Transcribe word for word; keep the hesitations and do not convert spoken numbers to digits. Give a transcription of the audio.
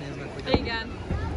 Hey, again.